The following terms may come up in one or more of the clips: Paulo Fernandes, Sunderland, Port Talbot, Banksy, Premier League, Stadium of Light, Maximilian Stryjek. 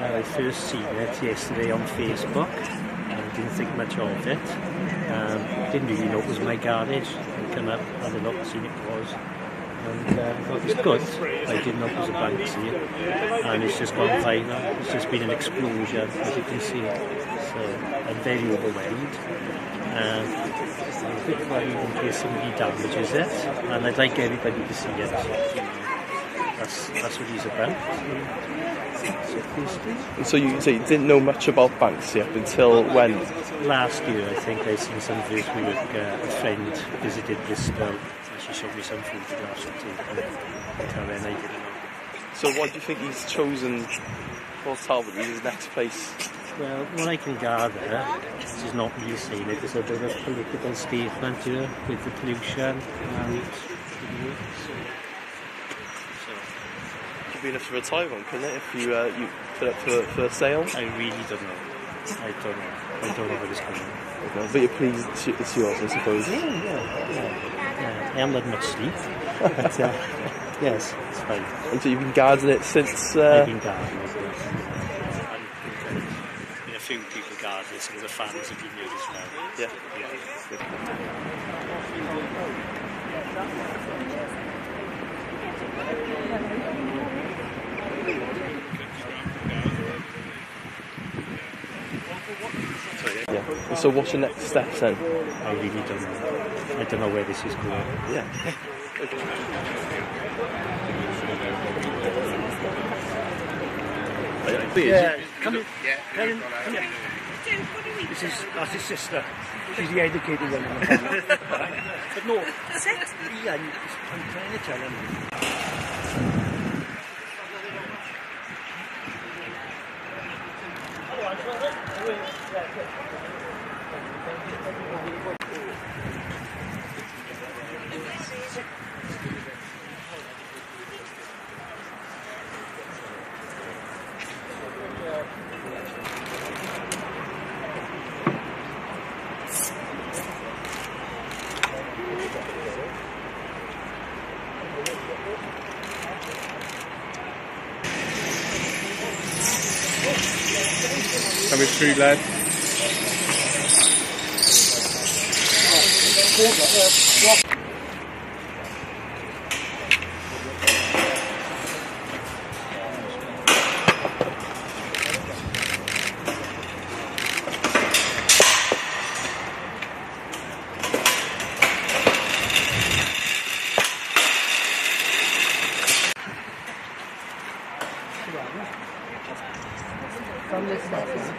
when I first seen it yesterday on Facebook, and didn't think much of it. Didn't really know it was my garage. I come up, had a look, seen it was, and thought it was good. I didn't know it was a Banksy, and it's just gone viral. It's just been an explosion, as you can see. So I'm very overwhelmed. I'm a bit worried in case somebody damages it, and I'd like everybody to see it. That's what he's about. And so you say you didn't know much about Banksy up until when? Last year, I think I seen some of his work. A friend visited Bristol and she showed me some photographs of it. So why do you think he's chosen Port Talbot as his next place? Well, what I can gather, this is not me saying it, it's a bit of a political statement here with the pollution and be enough to retire on, couldn't it, if you you put up for sale? I really don't know. I don't know how this comes from. Okay. But you're pleased it's yours, I suppose. Yeah. I am not much sleep, but yes, it's fine. And so you've been guarding it since? I've been guarding it, and a few people guarding it, some of the fans have been here as well. Yeah. So what's your next step then? I really don't know. I don't know where this is going. Yeah. Yeah. Come in. Come here. This is that's his sister. She's the educated one in the family. But no, I'm trying to tell him. Coming through, lad.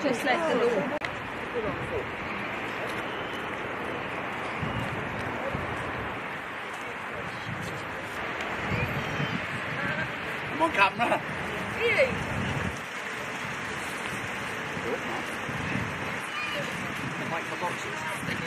Just like the law. I'm on camera. Really? Like the boxes.